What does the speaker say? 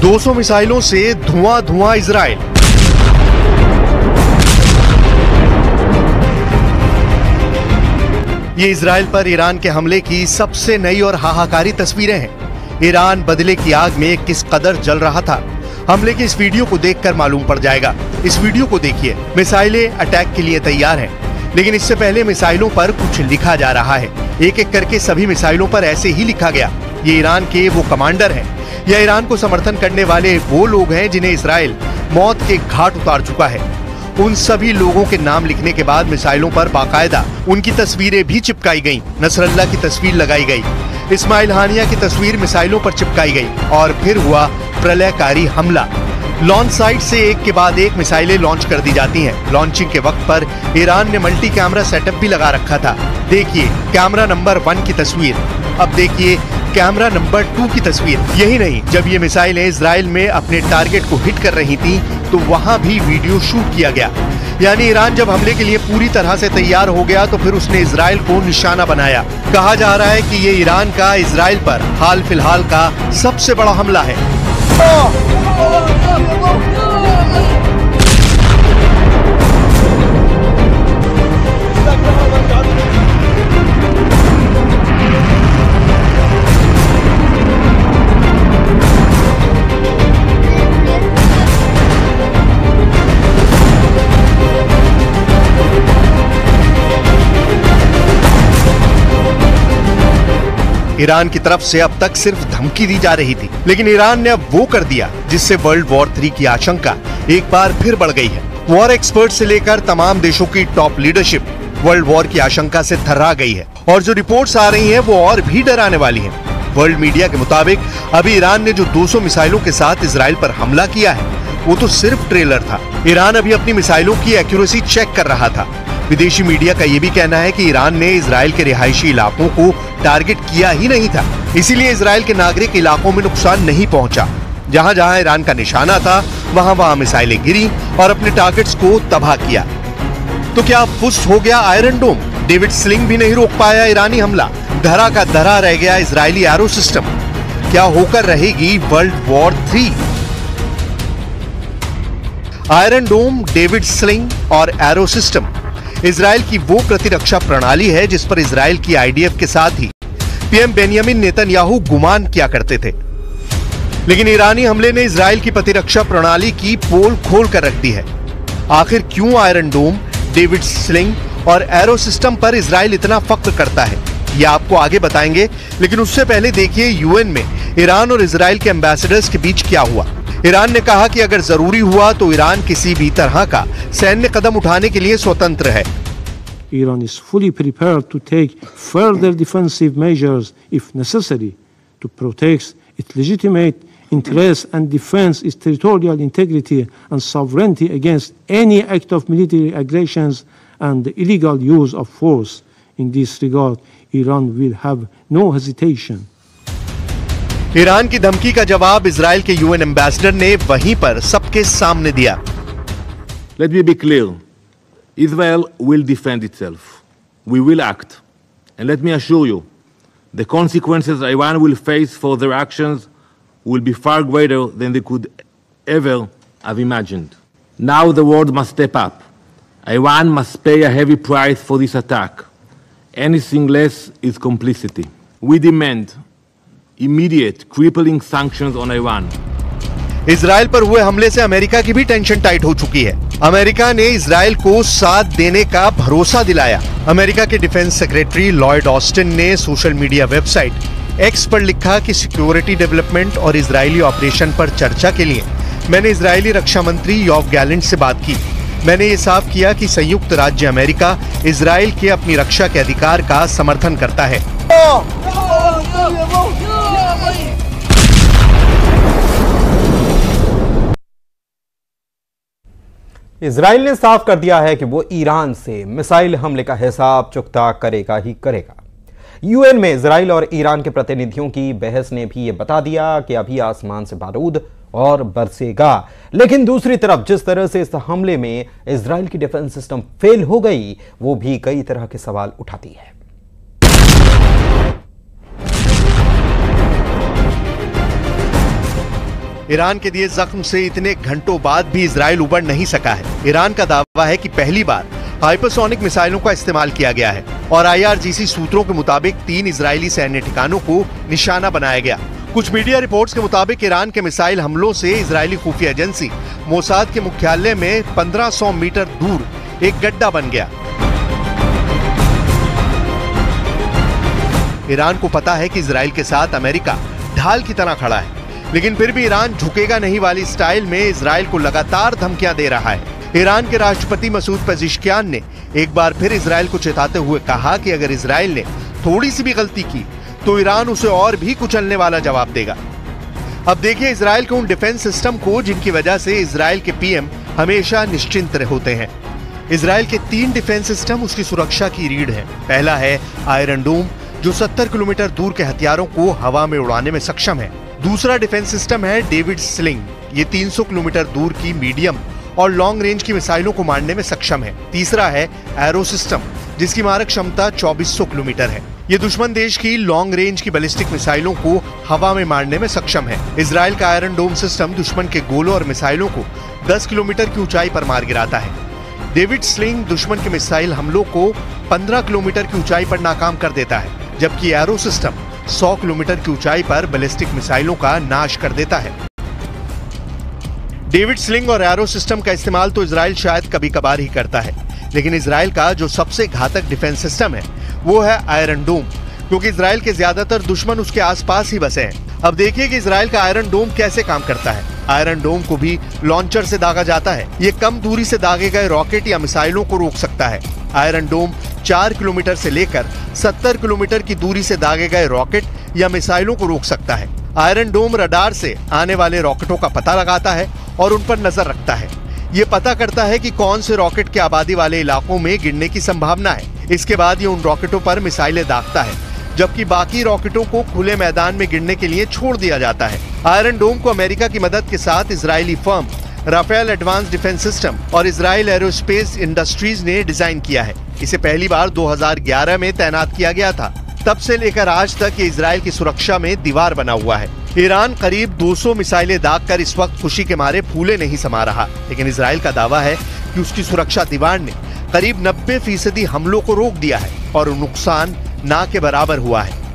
200 मिसाइलों से धुआं इजराइल। ये इजराइल पर ईरान के हमले की सबसे नई और हाहाकारी तस्वीरें हैं। ईरान बदले की आग में किस कदर जल रहा था, हमले के इस वीडियो को देखकर मालूम पड़ जाएगा। इस वीडियो को देखिए। मिसाइलें अटैक के लिए तैयार हैं, लेकिन इससे पहले मिसाइलों पर कुछ लिखा जा रहा है। एक एक करके सभी मिसाइलों पर ऐसे ही लिखा गया। ये ईरान के वो कमांडर हैं, यह ईरान को समर्थन करने वाले वो लोग हैं जिन्हें इसराइल मौत के घाट उतार चुका है। उन सभी लोगों के नाम लिखने के बाद मिसाइलों पर बाकायदा उनकी तस्वीरें भी चिपकाई गईं। नस्रल्लाह की तस्वीर लगाई गई, इस्माइल हानिया की तस्वीर मिसाइलों पर चिपकाई गई और फिर हुआ प्रलयकारी हमला। लॉन्च साइट से एक के बाद एक मिसाइलें लॉन्च कर दी जाती हैं। लॉन्चिंग के वक्त पर ईरान ने मल्टी कैमरा सेटअप भी लगा रखा था। देखिए कैमरा नंबर 1 की तस्वीर, अब देखिए कैमरा नंबर 2 की तस्वीर। यही नहीं, जब ये मिसाइलें इजराइल में अपने टारगेट को हिट कर रही थी तो वहाँ भी वीडियो शूट किया गया। यानी ईरान जब हमले के लिए पूरी तरह से तैयार हो गया तो फिर उसने इजराइल को निशाना बनाया। कहा जा रहा है कि ये ईरान का इजराइल पर हाल फिलहाल का सबसे बड़ा हमला है। ईरान की तरफ से अब तक सिर्फ धमकी दी जा रही थी, लेकिन ईरान ने अब वो कर दिया जिससे वर्ल्ड वॉर 3 की आशंका एक बार फिर बढ़ गई है। वॉर एक्सपर्ट से लेकर तमाम देशों की टॉप लीडरशिप वर्ल्ड वॉर की आशंका से थर्रा गई है और जो रिपोर्ट्स आ रही हैं वो और भी डराने वाली हैं। वर्ल्ड मीडिया के मुताबिक अभी ईरान ने जो 200 मिसाइलों के साथ इसराइल पर हमला किया है वो तो सिर्फ ट्रेलर था। ईरान अभी अपनी मिसाइलों की एक्यूरेसी चेक कर रहा था। विदेशी मीडिया का ये भी कहना है कि ईरान ने इसराइल के रिहायशी इलाकों को टारगेट किया ही नहीं था, इसीलिए इसराइल के नागरिक इलाकों में नुकसान नहीं पहुंचा। जहां ईरान का निशाना था वहां मिसाइलें गिरी और अपने टारगेट्स को तबाह किया। तो क्या फुस हो गया आयरन डोम? डेविड स्लिंग भी नहीं रोक पाया ईरानी हमला। धरा का धरा रह गया इसराइली एरो सिस्टम। क्या होकर रहेगी world war 3? Iron dome, David sling और एरो सिस्टम इसराइल की वो प्रतिरक्षा प्रणाली है जिस पर इसराइल की आईडीएफ के साथ ही पीएम बेंजामिन नेतन्याहू गुमान किया करते थे, लेकिन ईरानी हमले ने इसराइल की प्रतिरक्षा प्रणाली की पोल खोल कर रख दी है। आखिर क्यों आयरन डोम, डेविड स्लिंग और एरो सिस्टम पर इसराइल इतना फख्र करता है, ये आपको आगे बताएंगे। लेकिन उससे पहले देखिए यूएन में ईरान और इसराइल के एम्बेसडर्स के बीच क्या हुआ। ईरान ने कहा कि अगर जरूरी हुआ तो ईरान किसी भी तरह का सैन्य कदम उठाने के लिए स्वतंत्र है। Iran is fully prepared to take further defensive measures if necessary to protect its legitimate interests and defense its territorial integrity and sovereignty against any act of military aggressions and the illegal use of force. In this regard, Iran will have no hesitation. Iran की धमकी का जवाब Israel के UN ambassador ने वहीं पर सबके सामने दिया। Let me be clear. Israel will defend itself. We will act. And let me assure you, the consequences Iran will face for their actions will be far greater than they could ever have imagined. Now the world must step up. Iran must pay a heavy price for this attack. Anything less is complicity. We demand immediate crippling sanctions on Iran. Israel पर हुए हमले से America की भी tension tight हो चुकी है। America ने इसराइल को साथ देने का भरोसा दिलाया। अमेरिका के डिफेंस सेक्रेटरी लॉयड ऑस्टिन ने सोशल मीडिया वेबसाइट एक्स पर लिखा कि सिक्योरिटी डेवलपमेंट और इसराइली ऑपरेशन पर चर्चा के लिए मैंने इसराइली रक्षा मंत्री यो गालंट से बात की। मैंने ये साफ किया कि संयुक्त राज्य अमेरिका इसराइल के अपनी रक्षा के अधिकार का समर्थन करता है। इजराइल ने साफ कर दिया है कि वो ईरान से मिसाइल हमले का हिसाब चुकता करेगा ही करेगा। यूएन में इजराइल और ईरान के प्रतिनिधियों की बहस ने भी ये बता दिया कि अभी आसमान से बारूद और बरसेगा। लेकिन दूसरी तरफ जिस तरह से इस हमले में इजराइल की डिफेंस सिस्टम फेल हो गई, वो भी कई तरह के सवाल उठाती है। ईरान के दिए जख्म से इतने घंटों बाद भी इजराइल उबर नहीं सका है। ईरान का दावा है कि पहली बार हाइपरसोनिक मिसाइलों का इस्तेमाल किया गया है और आईआरजीसी सूत्रों के मुताबिक 3 इजरायली सैन्य ठिकानों को निशाना बनाया गया। कुछ मीडिया रिपोर्ट्स के मुताबिक ईरान के मिसाइल हमलों से इजरायली खुफिया एजेंसी मोसाद के मुख्यालय में 1500 मीटर दूर एक गड्ढा बन गया। ईरान को पता है कि इजराइल के साथ अमेरिका ढाल की तरह खड़ा है, लेकिन फिर भी ईरान झुकेगा नहीं वाली स्टाइल में इजराइल को लगातार धमकियां दे रहा है। ईरान के राष्ट्रपति मसूद पजिश्कियान ने एक बार फिर इजराइल को चेताते हुए कहा कि अगर इजराइल ने थोड़ी सी भी गलती की तो ईरान उसे और भी कुचलने वाला जवाब देगा। अब देखिए इजराइल के उन डिफेंस सिस्टम को जिनकी वजह से इजराइल के पीएम हमेशा निश्चिंत होते हैं। इजराइल के 3 डिफेंस सिस्टम उसकी सुरक्षा की रीढ़ है। पहला है आयरन डोम, जो 70 किलोमीटर दूर के हथियारों को हवा में उड़ाने में सक्षम है। दूसरा डिफेंस सिस्टम है डेविड स्लिंग, ये 300 किलोमीटर दूर की मीडियम और लॉन्ग रेंज की मिसाइलों को मारने में सक्षम है। तीसरा है एरो सिस्टम, जिसकी मारक क्षमता 2400 किलोमीटर है। ये दुश्मन देश की लॉन्ग रेंज की बैलिस्टिक मिसाइलों को हवा में मारने में सक्षम है। इजराइल का आयरन डोम सिस्टम दुश्मन के गोलों और मिसाइलों को 10 किलोमीटर की ऊंचाई पर मार गिराता है। डेविड स्लिंग दुश्मन के मिसाइल हमलों को 15 किलोमीटर की ऊंचाई पर नाकाम कर देता है, जबकि एरो सिस्टम 100 किलोमीटर की ऊंचाई पर बैलिस्टिक मिसाइलों का नाश कर देता है। डेविड स्लिंग और एरो सिस्टम का इस्तेमाल तो इजराइल शायद कभी कभार ही करता है, लेकिन इजराइल का जो सबसे घातक डिफेंस सिस्टम है वो है आयरन डोम, क्योंकि इजराइल के ज्यादातर दुश्मन उसके आसपास ही बसे हैं। अब देखिए कि इजराइल का आयरन डोम कैसे काम करता है। आयरन डोम को भी लॉन्चर से दागा जाता है। ये कम दूरी से दागे गए रॉकेट या मिसाइलों को रोक सकता है। आयरन डोम 4 किलोमीटर से लेकर 70 किलोमीटर की दूरी से दागे गए रॉकेट या मिसाइलों को रोक सकता है। आयरन डोम रडार से आने वाले रॉकेटों का पता लगाता है और उन पर नजर रखता है। ये पता करता है कि कौन से रॉकेट के आबादी वाले इलाकों में गिरने की संभावना है। इसके बाद ये उन रॉकेटों पर मिसाइलें दागता है, जबकि बाकी रॉकेटों को खुले मैदान में गिरने के लिए छोड़ दिया जाता है। आयरन डोम को अमेरिका की मदद के साथ Israeli firm Rafael advance defence system और इसराइल एरोस्पेस इंडस्ट्रीज ने डिजाइन किया है। इसे पहली बार 2011 में तैनात किया गया था। तब से लेकर आज तक ये इजराइल की सुरक्षा में दीवार बना हुआ है। ईरान करीब 200 मिसाइलें दागकर इस वक्त खुशी के मारे फूले नहीं समा रहा, लेकिन इजराइल का दावा है कि उसकी सुरक्षा दीवार ने करीब 90% हमलों को रोक दिया है और नुकसान ना के बराबर हुआ है।